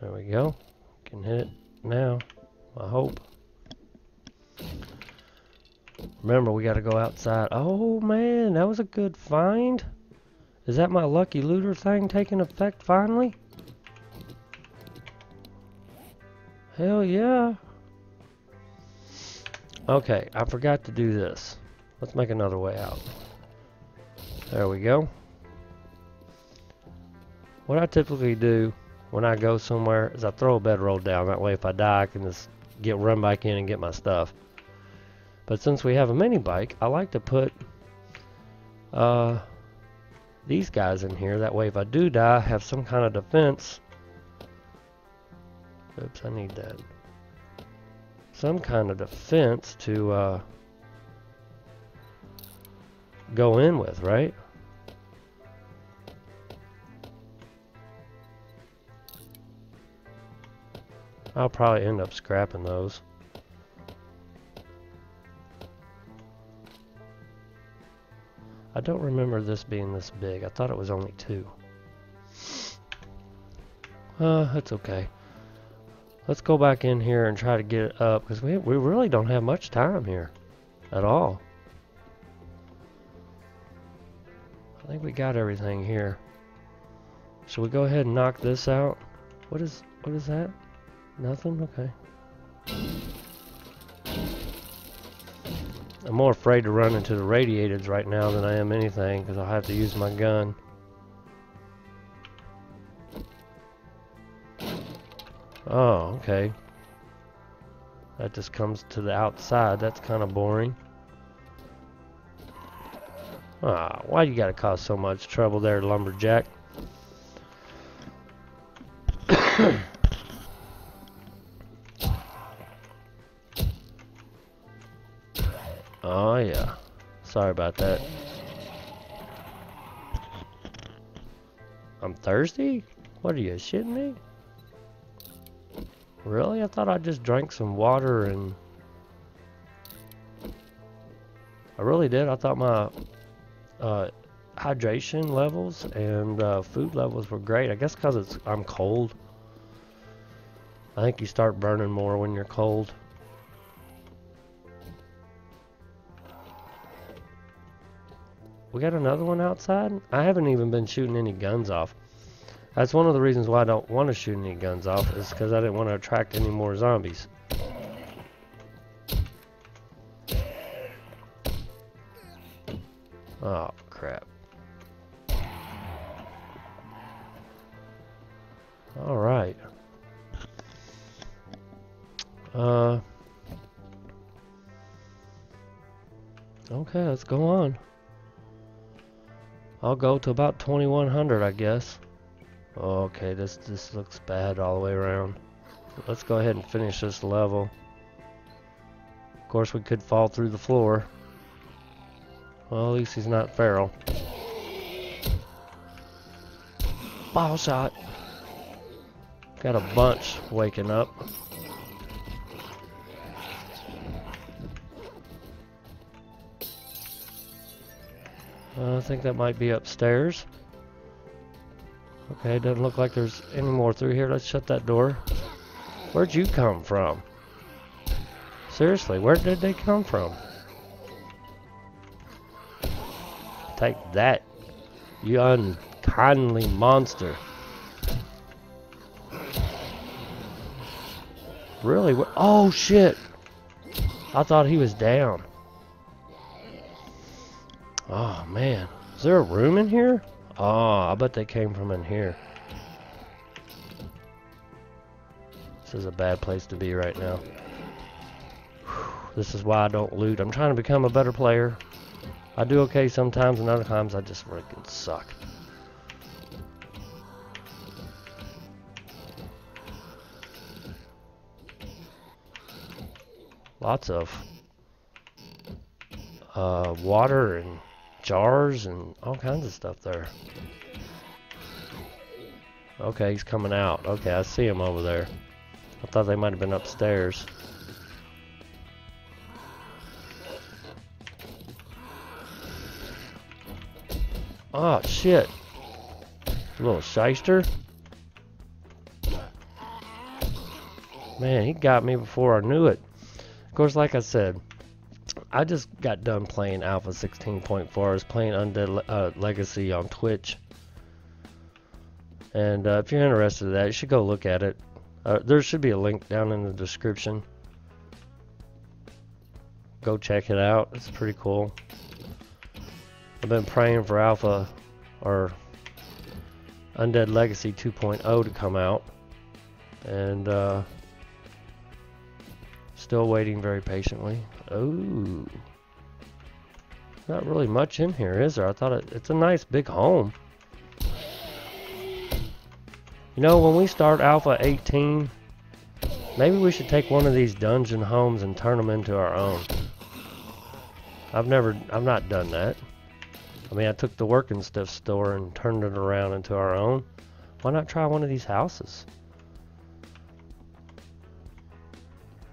There we go. Can hit it now, I hope. Remember, we gotta go outside. Oh man, that was a good find. Is that my lucky looter thing taking effect finally? Hell yeah. Okay, I forgot to do this. Let's make another way out. There we go. What I typically do when I go somewhere is I throw a bedroll down. That way if I die I can just get run back in and get my stuff. But since we have a mini bike, I like to put uh, these guys in here. That way if I do die I have some kind of defense. Oops, I need that. Some kind of defense to uh, go in with, right? I'll probably end up scrapping those. I don't remember this being this big. I thought it was only two. Uh, that's okay. Let's go back in here and try to get it up, because we, we really don't have much time here at all. I think we got everything here. Should we go ahead and knock this out? What is, what is that? Nothing? Okay. I'm more afraid to run into the radiateds right now than I am anything, because I'll have to use my gun. Oh, okay. That just comes to the outside. That's kind of boring. Ah, why you gotta cause so much trouble there, lumberjack? Oh yeah. Sorry about that. I'm thirsty? What, are you shitting me? Really? I thought I just drank some water and... I really did. I thought my uh, hydration levels and uh, food levels were great. I guess because it's I'm cold. I think you start burning more when you're cold. We got another one outside? I haven't even been shooting any guns off. That's one of the reasons why I don't want to shoot any guns off, is because I didn't want to attract any more zombies. Oh, crap. Alright. Uh. Okay, let's go on. I'll go to about twenty-one hundred, I guess. Okay, this this looks bad all the way around. Let's go ahead and finish this level. Of course, we could fall through the floor. Well, at least he's not feral. Ball shot. Got a bunch waking up. Uh, I think that might be upstairs. Okay, doesn't look like there's any more through here. Let's shut that door. Where'd you come from? Seriously, where did they come from? Take that, you unkindly monster. Really? Oh, shit. I thought he was down. Oh, man. Is there a room in here? Oh, I bet they came from in here. This is a bad place to be right now. Whew, this is why I don't loot. I'm trying to become a better player. I do okay sometimes, and other times I just freaking suck. Lots of uh, water and jars and all kinds of stuff there. Okay, he's coming out. Okay, I see him over there. I thought they might have been upstairs. Oh, shit. Little shyster. Man, he got me before I knew it. Of course, like I said, I just got done playing Alpha sixteen point four. I was playing Undead Le uh, Legacy on Twitch. And uh, if you're interested in that, you should go look at it. Uh, there should be a link down in the description. Go check it out. It's pretty cool. I've been praying for Alpha or Undead Legacy two point oh to come out. And uh, still waiting very patiently. Oh, not really much in here, is there? I thought it, it's a nice big home. You know, when we start Alpha eighteen, maybe we should take one of these dungeon homes and turn them into our own. I've never, I've not done that. I mean, I took the Working Stiff store and turned it around into our own. Why not try one of these houses?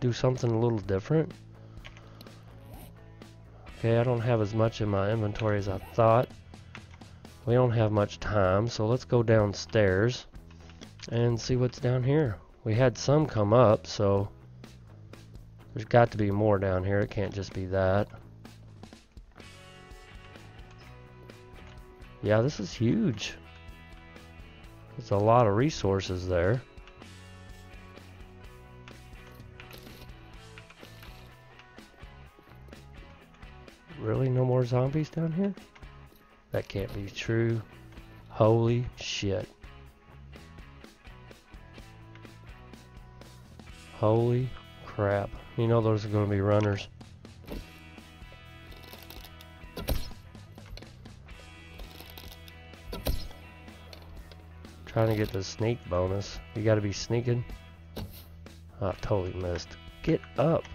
do something a little different. Okay, I don't have as much in my inventory as I thought. We don't have much time, so let's go downstairs and see what's down here. We had some come up, so there's got to be more down here. It can't just be that. Yeah, this is huge. It's a lot of resources there. Really, no more zombies down here? That can't be true. Holy shit. Holy crap. You know those are going to be runners. Trying to get the sneak bonus. You got to be sneaking. Oh, totally missed. Get up.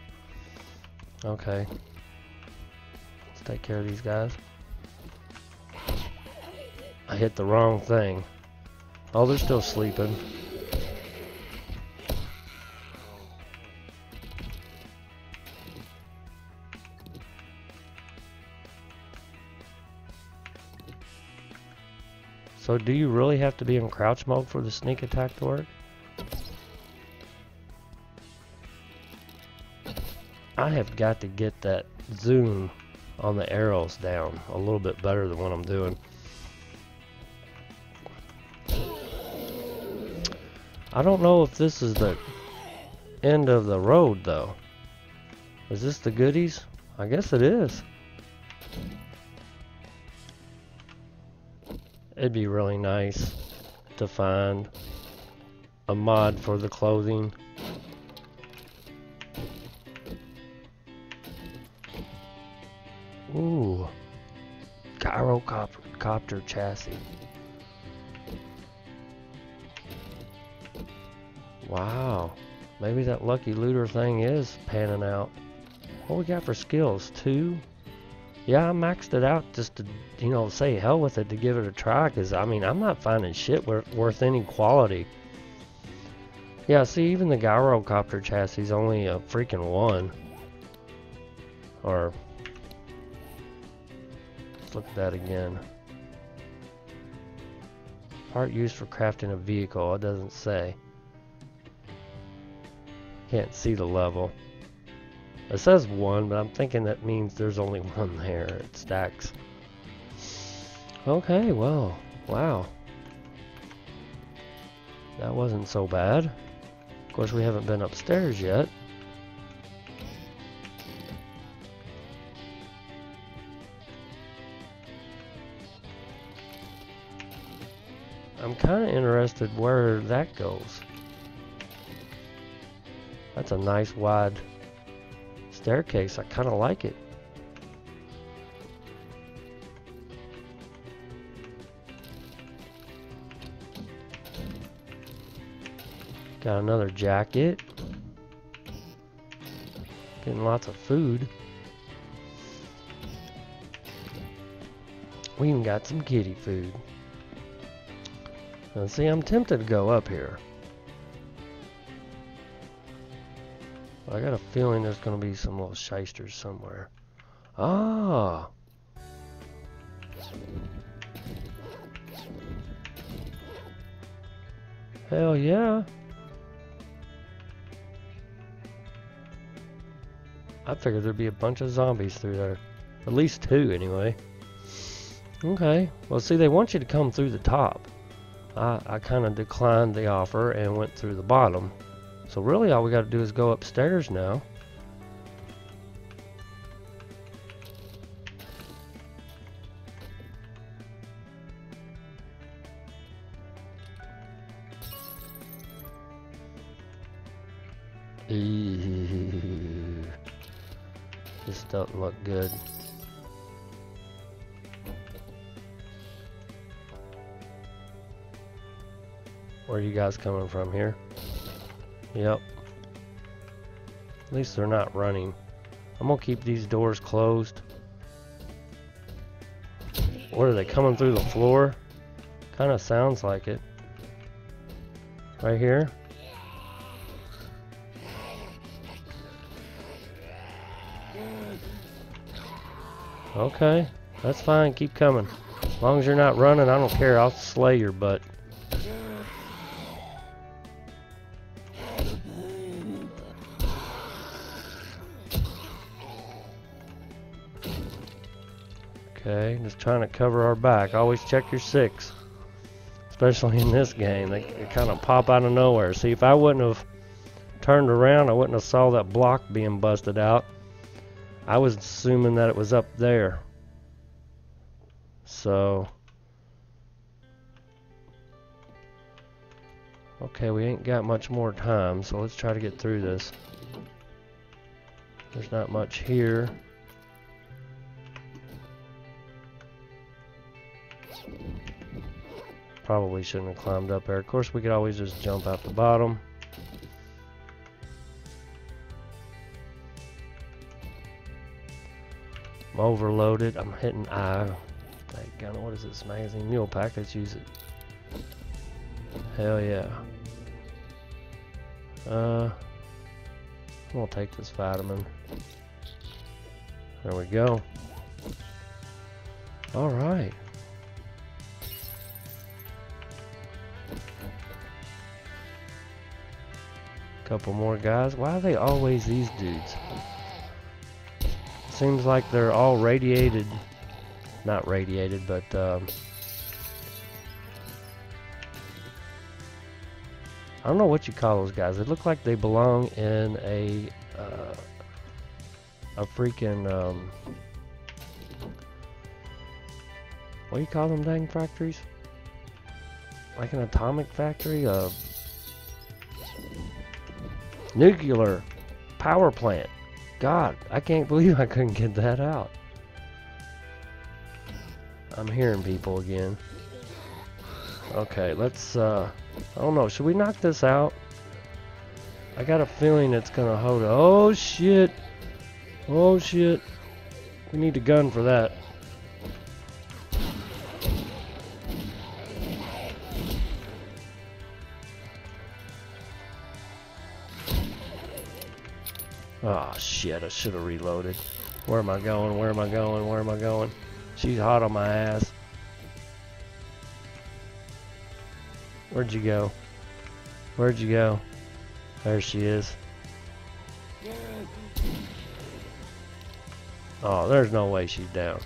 Okay. Let's take care of these guys. I hit the wrong thing. Oh, they're still sleeping. So do you really have to be in crouch mode for the sneak attack to work? I have got to get that zoom on the arrows down a little bit better than what I'm doing. I don't know if this is the end of the road though. Is this the goodies? I guess it is. It'd be really nice to find a mod for the clothing. Ooh, gyrocopter chassis. Wow, maybe that lucky looter thing is panning out. What we got for skills? Two. Yeah, I maxed it out just to, you know, say hell with it, to give it a try, because, I mean, I'm not finding shit worth any quality. Yeah, see, even the gyrocopter chassis is only a freaking one. Or, let's look at that again. Part used for crafting a vehicle, it doesn't say. Can't see the level. It says one, but I'm thinking that means there's only one there. It stacks. Okay, well, wow. That wasn't so bad. Of course, we haven't been upstairs yet. I'm kind of interested where that goes. That's a nice wide staircase. I kind of like it. Got another jacket. Getting lots of food. We even got some kitty food. Now see, I'm tempted to go up here. I got a feeling there's going to be some little shysters somewhere. Ah! Hell yeah! I figured there'd be a bunch of zombies through there. At least two, anyway. Okay. Well, see, they want you to come through the top. I, I kind of declined the offer and went through the bottom. So really all we got to do is go upstairs now. Eee. This doesn't look good. Where are you guys coming from here? Yep. At least they're not running. I'm gonna keep these doors closed. What are they, coming through the floor? Kinda sounds like it. Right here? Okay, that's fine. Keep coming. As long as you're not running, I don't care. I'll slay your butt. Okay, just trying to cover our back. Always check your six. Especially in this game. They, they kind of pop out of nowhere. See, if I wouldn't have turned around, I wouldn't have saw that block being busted out. I was assuming that it was up there. So. Okay, we ain't got much more time, so let's try to get through this. There's not much here. Probably shouldn't have climbed up there. Of course, we could always just jump out the bottom. I'm overloaded. I'm hitting I. Thank God. What is this magazine? Mule pack. Let's use it. Hell yeah. Uh, I'm gonna take this vitamin. There we go. All right. Couple more guys. Why are they always these dudes? Seems like they're all radiated. Not radiated, but um, I don't know what you call those guys. They look like they belong in a uh, a freaking um, what do you call them dang factories? Like an atomic factory? Uh, Nuclear power plant. God, I can't believe I couldn't get that out. I'm hearing people again. Okay, let's, uh, I don't know. Should we knock this out? I got a feeling it's gonna hold up. Oh, shit. Oh, shit. We need a gun for that. Oh shit, I should have reloaded. Where am I going? Where am I going? Where am I going? She's hot on my ass. Where'd you go? Where'd you go? There she is. Oh, there's no way she's down.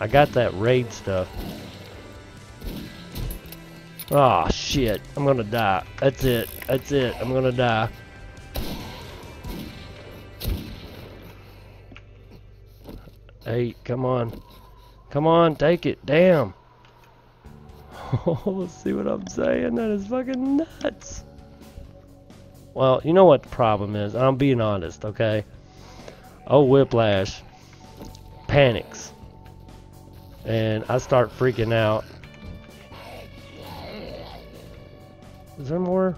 I got that raid stuff. Aw, shit. I'm gonna die. That's it. That's it. I'm gonna die. Hey, come on. Come on, take it. Damn. Oh, see what I'm saying? That is fucking nuts. Well, you know what the problem is? I'm being honest, okay? Oh, Whiplash panics. And I start freaking out. Is there more?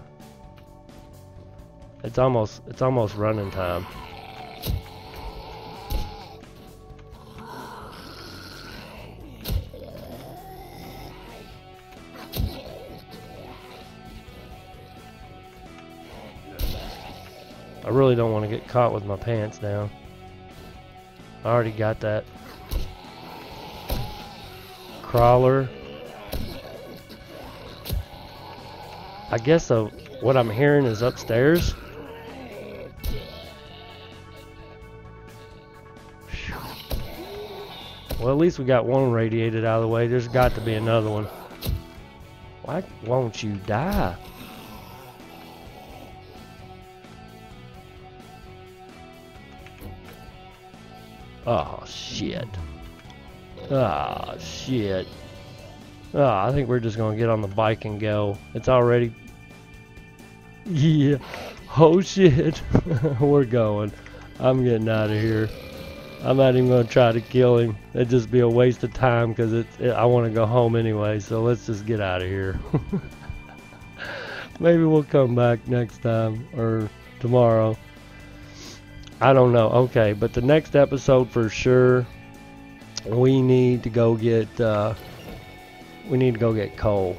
It's almost, it's almost running time. I really don't want to get caught with my pants down. I already got that. Crawler. I guess so, what I'm hearing is upstairs. Well, at least we got one radiated out of the way. There's got to be another one. Why won't you die? Oh, shit. Oh, shit. Oh, I think we're just going to get on the bike and go. It's already... Yeah. Oh, shit. We're going. I'm getting out of here. I'm not even going to try to kill him. It'd just be a waste of time because it, I want to go home anyway. So let's just get out of here. Maybe we'll come back next time or tomorrow. I don't know. Okay, but the next episode for sure, we need to go get... Uh, We need to go get coal.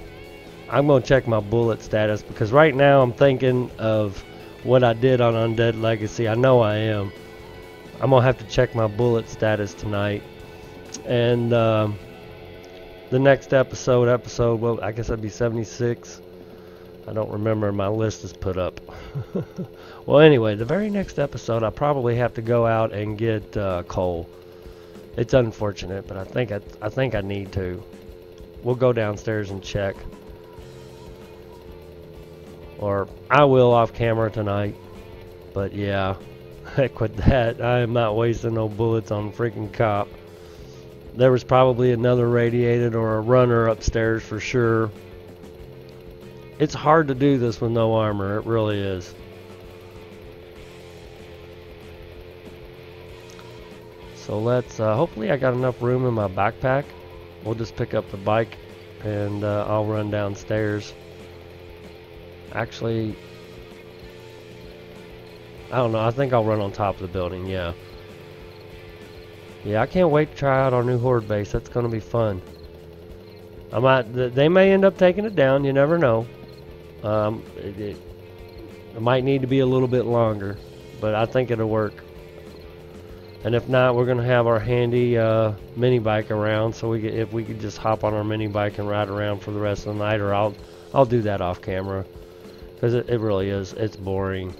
I'm going to check my bullet status because right now I'm thinking of what I did on Undead Legacy. I know I am. I'm gonna have to check my bullet status tonight, and um, the next episode episode well, I guess that'd be seventy-six. I don't remember, my list is put up. Well, anyway, the very next episode I probably have to go out and get uh, coal. It's unfortunate, but I think I, I think I need to. We'll go downstairs and check, or I will off camera tonight. But yeah, heck with that. I am not wasting no bullets on freaking cop. There was probably another radiated or a runner upstairs for sure. It's hard to do this with no armor, it really is. So let's, uh, hopefully I got enough room in my backpack. We'll just pick up the bike and uh, I'll run downstairs. Actually, I don't know, I think I'll run on top of the building, yeah. Yeah, I can't wait to try out our new horde base, that's gonna be fun. I might, they may end up taking it down, you never know. Um, it, it, it might need to be a little bit longer, but I think it'll work. And if not, we're gonna have our handy uh, mini bike around, so we could, if we could just hop on our mini bike and ride around for the rest of the night, or I'll I'll do that off camera, because it, it really is, it's boring.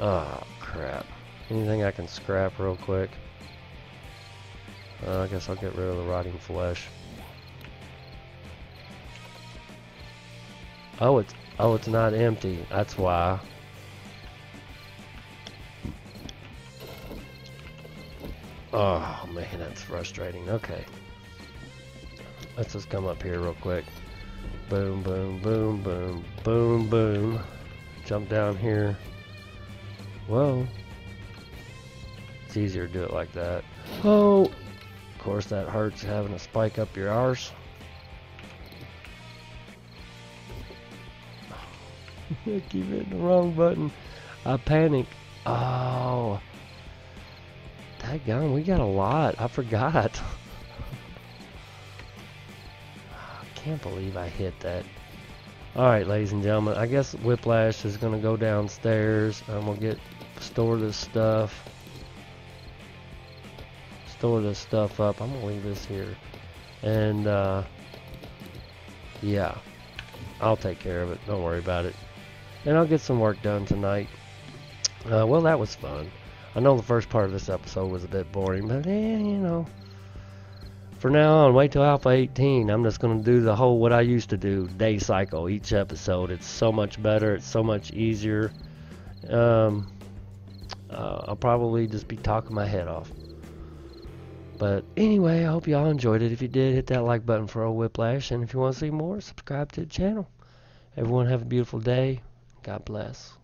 Oh crap! Anything I can scrap real quick? Uh, I guess I'll get rid of the rotting flesh. Oh, it's oh, it's not empty. That's why. Oh man, that's frustrating. Okay, let's just come up here real quick. Boom, boom, boom, boom, boom, boom. Jump down here. Whoa. It's easier to do it like that. Oh. Of course that hurts, having a spike up your arse. I keep hitting the wrong button. I panic. Oh, daggone, we got a lot. I forgot. I can't believe I hit that. Alright, ladies and gentlemen, I guess Whiplash is gonna go downstairs. I'm gonna get store this stuff. Store this stuff up. I'm gonna leave this here, and uh, yeah, I'll take care of it, don't worry about it, and I'll get some work done tonight. Uh, well, that was fun. I know the first part of this episode was a bit boring, but eh, you know, for now on, wait till Alpha eighteen. I'm just gonna do the whole what I used to do, day cycle each episode. It's so much better, it's so much easier. um, uh, I'll probably just be talking my head off. But anyway, I hope y'all enjoyed it. If you did, hit that like button for old Whiplash. And if you want to see more, subscribe to the channel. Everyone have a beautiful day. God bless.